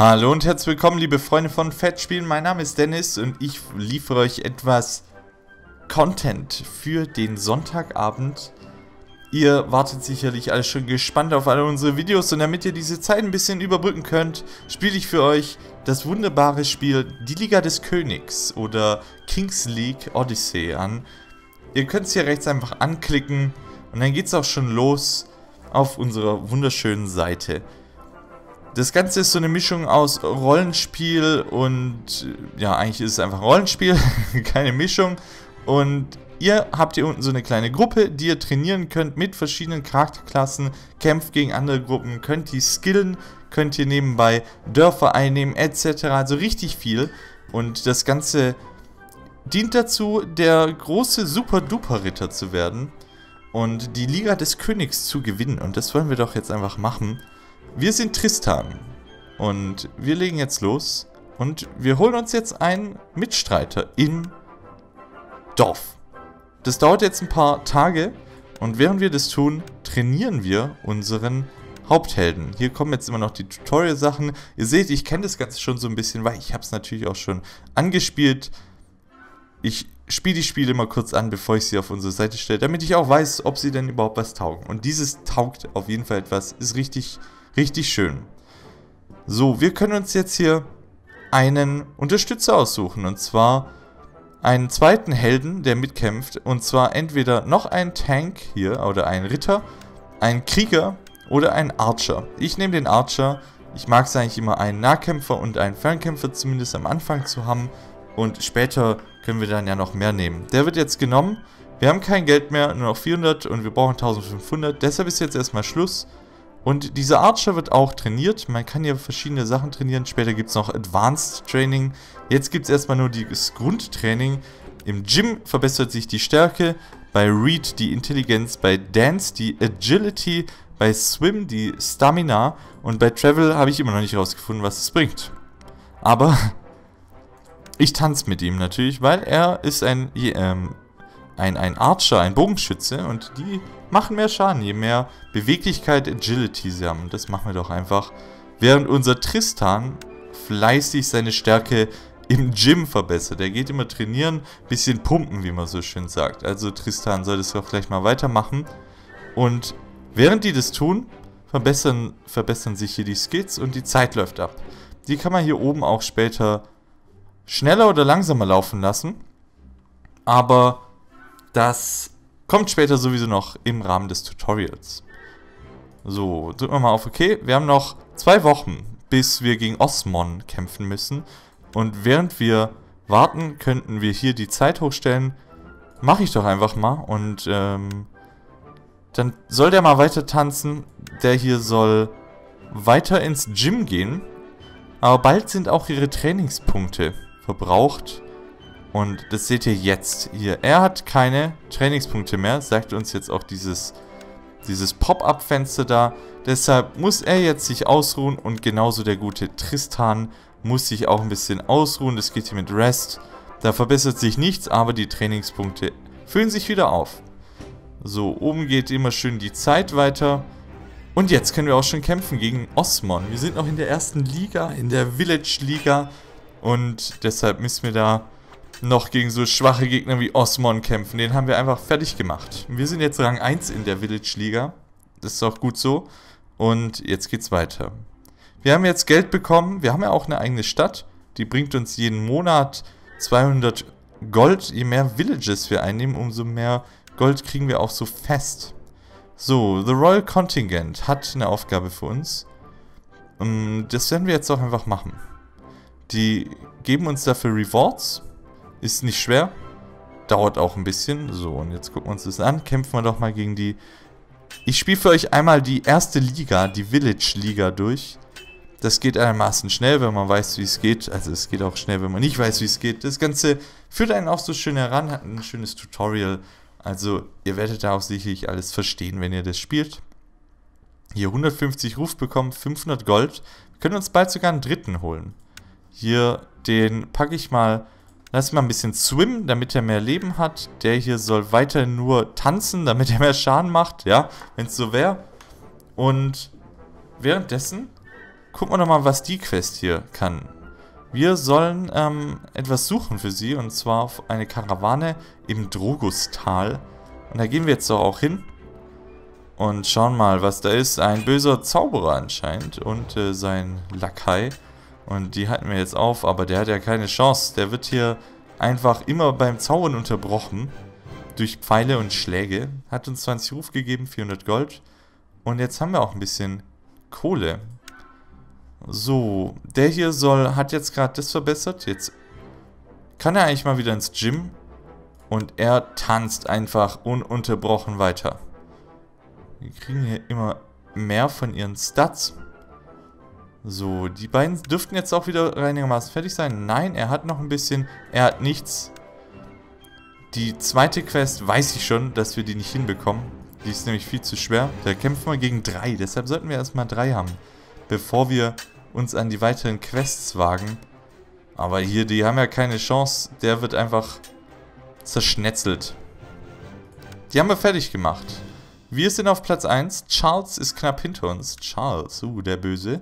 Hallo und herzlich willkommen, liebe Freunde von Fettspielen. Mein Name ist Dennis und ich liefere euch etwas Content für den Sonntagabend. Ihr wartet sicherlich alle schon gespannt auf alle unsere Videos und damit ihr diese Zeit ein bisschen überbrücken könnt, spiele ich für euch das wunderbare Spiel Die Liga des Königs oder Kings League Odyssey an. Ihr könnt es hier rechts einfach anklicken und dann geht's auch schon los auf unserer wunderschönen Seite. Das Ganze ist so eine Mischung aus Rollenspiel und, ja, eigentlich ist es einfach Rollenspiel, keine Mischung. Und ihr habt hier unten so eine kleine Gruppe, die ihr trainieren könnt mit verschiedenen Charakterklassen, kämpft gegen andere Gruppen, könnt die skillen, könnt ihr nebenbei Dörfer einnehmen etc. Also richtig viel. Und das Ganze dient dazu, der große Super-Duper-Ritter zu werden und die Liga des Königs zu gewinnen. Und das wollen wir doch jetzt einfach machen. Wir sind Tristan und wir legen jetzt los und wir holen uns jetzt einen Mitstreiter im Dorf. Das dauert jetzt ein paar Tage und während wir das tun, trainieren wir unseren Haupthelden. Hier kommen jetzt immer noch die Tutorial-Sachen. Ihr seht, ich kenne das Ganze schon so ein bisschen, weil ich habe es natürlich auch schon angespielt. Ich spiele die Spiele immer kurz an, bevor ich sie auf unsere Seite stelle, damit ich auch weiß, ob sie denn überhaupt was taugen. Und dieses taugt auf jeden Fall etwas, ist richtig schön. So, wir können uns jetzt hier einen Unterstützer aussuchen. Und zwar einen zweiten Helden, der mitkämpft. Und zwar entweder noch ein Tank hier oder ein Ritter, ein Krieger oder ein Archer. Ich nehme den Archer. Ich mag es eigentlich immer, einen Nahkämpfer und einen Fernkämpfer zumindest am Anfang zu haben. Und später können wir dann ja noch mehr nehmen. Der wird jetzt genommen. Wir haben kein Geld mehr, nur noch 400 und wir brauchen 1500. Deshalb ist jetzt erstmal Schluss. Und dieser Archer wird auch trainiert. Man kann hier verschiedene Sachen trainieren. Später gibt es noch Advanced Training. Jetzt gibt es erstmal nur das Grundtraining. Im Gym verbessert sich die Stärke. Bei Read die Intelligenz. Bei Dance die Agility. Bei Swim die Stamina. Und bei Travel habe ich immer noch nicht rausgefunden, was es bringt. Aber ich tanze mit ihm natürlich, weil er ist ein Archer, ein Bogenschütze und die machen mehr Schaden, je mehr Beweglichkeit, Agility sie haben. Und das machen wir doch einfach, während unser Tristan fleißig seine Stärke im Gym verbessert. Er geht immer trainieren, bisschen pumpen, wie man so schön sagt. Also Tristan soll das doch gleich mal weitermachen. Und während die das tun, verbessern sich hier die Skills und die Zeit läuft ab. Die kann man hier oben auch später schneller oder langsamer laufen lassen, aber das kommt später sowieso noch im Rahmen des Tutorials. So, drücken wir mal auf OK. Wir haben noch 2 Wochen, bis wir gegen Osmon kämpfen müssen. Und während wir warten, könnten wir hier die Zeit hochstellen. Mache ich doch einfach mal. Und dann soll der mal weiter tanzen. Der hier soll weiter ins Gym gehen. Aber bald sind auch ihre Trainingspunkte verbraucht. Und das seht ihr jetzt hier. Er hat keine Trainingspunkte mehr, sagt uns jetzt auch dieses Pop-up-Fenster da. Deshalb muss er jetzt sich ausruhen und genauso der gute Tristan muss sich auch ein bisschen ausruhen. Das geht hier mit Rest. Da verbessert sich nichts, aber die Trainingspunkte füllen sich wieder auf. So, oben geht immer schön die Zeit weiter. Und jetzt können wir auch schon kämpfen gegen Osmon. Wir sind noch in der ersten Liga, in der Village Liga. Und deshalb müssen wir da noch gegen so schwache Gegner wie Osmon kämpfen. Den haben wir einfach fertig gemacht. Wir sind jetzt Rang 1 in der Village Liga. Das ist auch gut so. Und jetzt geht's weiter. Wir haben jetzt Geld bekommen. Wir haben ja auch eine eigene Stadt. Die bringt uns jeden Monat 200 Gold. Je mehr Villages wir einnehmen, umso mehr Gold kriegen wir auch so fest. So, The Royal Contingent hat eine Aufgabe für uns. Das werden wir jetzt auch einfach machen. Die geben uns dafür Rewards. Ist nicht schwer. Dauert auch ein bisschen. So, und jetzt gucken wir uns das an. Kämpfen wir doch mal gegen die... Ich spiele für euch einmal die erste Liga, die Village Liga durch. Das geht einigermaßen schnell, wenn man weiß, wie es geht. Also es geht auch schnell, wenn man nicht weiß, wie es geht. Das Ganze führt einen auch so schön heran, hat ein schönes Tutorial. Also ihr werdet da auch sicherlich alles verstehen, wenn ihr das spielt. Hier 150 Ruf bekommen, 500 Gold. Wir können uns bald sogar einen dritten holen. Hier den packe ich mal, lass mal ein bisschen swimmen, damit er mehr Leben hat. Der hier soll weiter nur tanzen, damit er mehr Schaden macht, ja, wenn es so wäre. Und währenddessen Gucken wir nochmal, was die Quest hier kann. Wir sollen etwas suchen für sie, und zwar auf eine Karawane im Drogustal. Und da gehen wir jetzt doch auch hin und schauen mal, was da ist. Ein böser Zauberer anscheinend und sein Lakai. Und die halten wir jetzt auf, aber der hat ja keine Chance. Der wird hier einfach immer beim Zaubern unterbrochen. Durch Pfeile und Schläge. Hat uns 20 Ruf gegeben, 400 Gold. Und jetzt haben wir auch ein bisschen Kohle. So, der hier hat jetzt gerade das verbessert. Jetzt kann er eigentlich mal wieder ins Gym. Und er tanzt einfach ununterbrochen weiter. Wir kriegen hier immer mehr von ihren Stats. So, die beiden dürften jetzt auch wieder einigermaßen fertig sein. Nein, er hat noch ein bisschen. Er hat nichts. Die zweite Quest weiß ich schon, dass wir die nicht hinbekommen. Die ist nämlich viel zu schwer. Da kämpfen wir gegen 3. Deshalb sollten wir erstmal 3 haben, bevor wir uns an die weiteren Quests wagen. Aber hier, die haben ja keine Chance. Der wird einfach zerschnetzelt. Die haben wir fertig gemacht. Wir sind auf Platz 1. Charles ist knapp hinter uns. Charles, der Böse.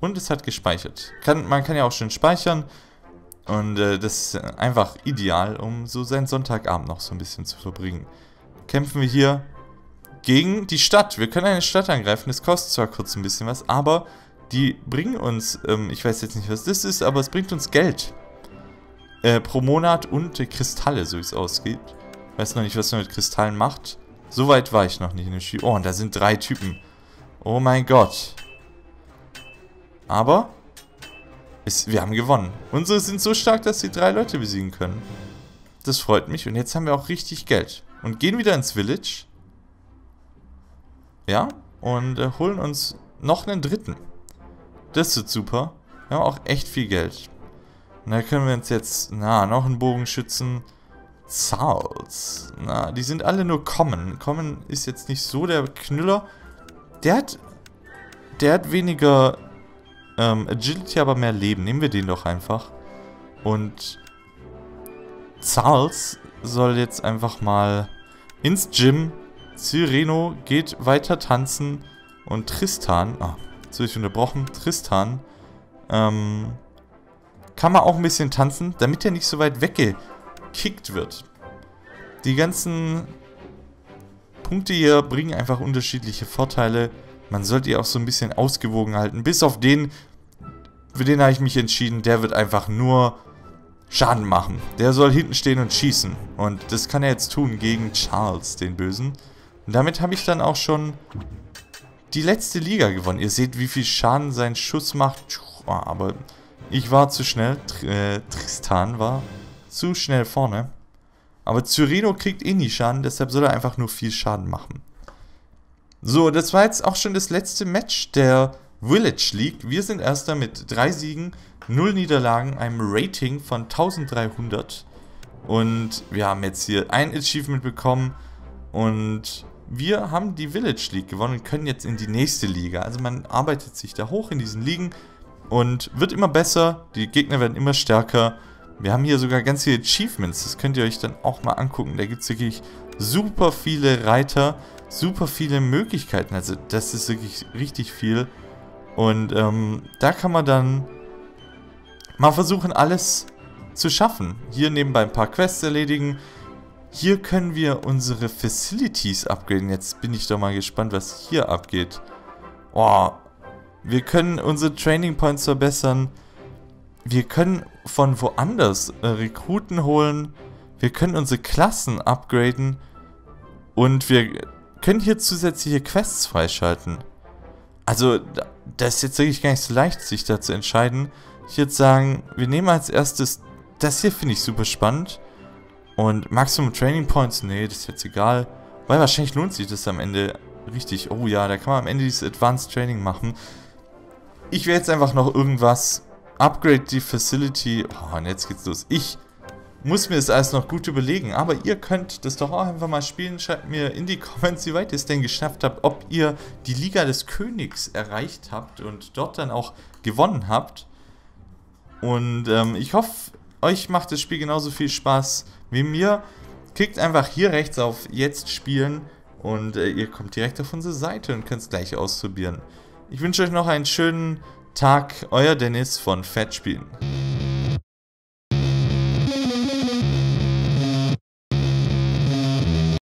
Und es hat gespeichert. Man kann ja auch schön speichern. Und das ist einfach ideal, um so seinen Sonntagabend noch so ein bisschen zu verbringen. Kämpfen wir hier gegen die Stadt. Wir können eine Stadt angreifen. Das kostet zwar kurz ein bisschen was, aber die bringen uns, ich weiß jetzt nicht, was das ist, aber es bringt uns Geld. Pro Monat und Kristalle, so wie es ausgeht. Ich weiß noch nicht, was man mit Kristallen macht. So weit war ich noch nicht in dem Spiel. Oh, und da sind 3 Typen. Oh mein Gott. Aber wir haben gewonnen. Unsere sind so stark, dass sie 3 Leute besiegen können. Das freut mich. Und jetzt haben wir auch richtig Geld. Und gehen wieder ins Village. Ja. Und holen uns noch einen dritten. Das wird super. Wir haben auch echt viel Geld. Und da können wir uns jetzt... noch einen Bogenschützen. Charles. Die sind alle nur Common. Common ist jetzt nicht so der Knüller. Der hat weniger... Agility, aber mehr Leben. Nehmen wir den doch einfach. Und Charles soll jetzt einfach mal ins Gym. Cyreno geht weiter tanzen. Und Tristan, jetzt bin ich unterbrochen. Tristan kann man auch ein bisschen tanzen, damit er nicht so weit weggekickt wird. Die ganzen Punkte hier bringen einfach unterschiedliche Vorteile. Man sollte ihr auch so ein bisschen ausgewogen halten. Bis auf den, für den habe ich mich entschieden, der wird einfach nur Schaden machen. Der soll hinten stehen und schießen. Und das kann er jetzt tun gegen Charles, den Bösen. Und damit habe ich dann auch schon die letzte Liga gewonnen. Ihr seht, wie viel Schaden sein Schuss macht. Aber ich war zu schnell. Tristan war zu schnell vorne. Aber Cyreno kriegt eh nie Schaden, deshalb soll er einfach nur viel Schaden machen. So, das war jetzt auch schon das letzte Match der Village League. Wir sind Erster mit 3 Siegen, 0 Niederlagen, einem Rating von 1300. Und wir haben jetzt hier ein Achievement bekommen. Und wir haben die Village League gewonnen und können jetzt in die nächste Liga. Also man arbeitet sich da hoch in diesen Ligen und wird immer besser. Die Gegner werden immer stärker. Wir haben hier sogar ganz viele Achievements. Das könnt ihr euch dann auch mal angucken. Da gibt es wirklich super viele Reiter. Super viele Möglichkeiten, also das ist wirklich richtig viel. Und da kann man dann mal versuchen, alles zu schaffen. Hier nebenbei ein paar Quests erledigen. Hier können wir unsere Facilities upgraden. Jetzt bin ich doch mal gespannt, was hier abgeht. Wir können unsere Training Points verbessern. Wir können von woanders Rekruten holen. Wir können unsere Klassen upgraden. Und wir können hier zusätzliche Quests freischalten. Also, das ist jetzt wirklich gar nicht so leicht, sich da zu entscheiden. Ich würde sagen, wir nehmen als erstes, das hier finde ich super spannend. Und Maximum Training Points, nee, das ist jetzt egal. Weil wahrscheinlich lohnt sich das am Ende richtig. Oh ja, da kann man am Ende dieses Advanced Training machen. Ich werde jetzt einfach noch irgendwas. Upgrade die Facility. Und jetzt geht's los. Ich muss mir das alles noch gut überlegen, aber ihr könnt das doch auch einfach mal spielen. Schreibt mir in die Comments, wie weit ihr es denn geschafft habt, ob ihr die Liga des Königs erreicht habt und dort dann auch gewonnen habt. Und ich hoffe, euch macht das Spiel genauso viel Spaß wie mir. Klickt einfach hier rechts auf Jetzt spielen und ihr kommt direkt auf unsere Seite und könnt es gleich ausprobieren. Ich wünsche euch noch einen schönen Tag, euer Dennis von Fettspielen.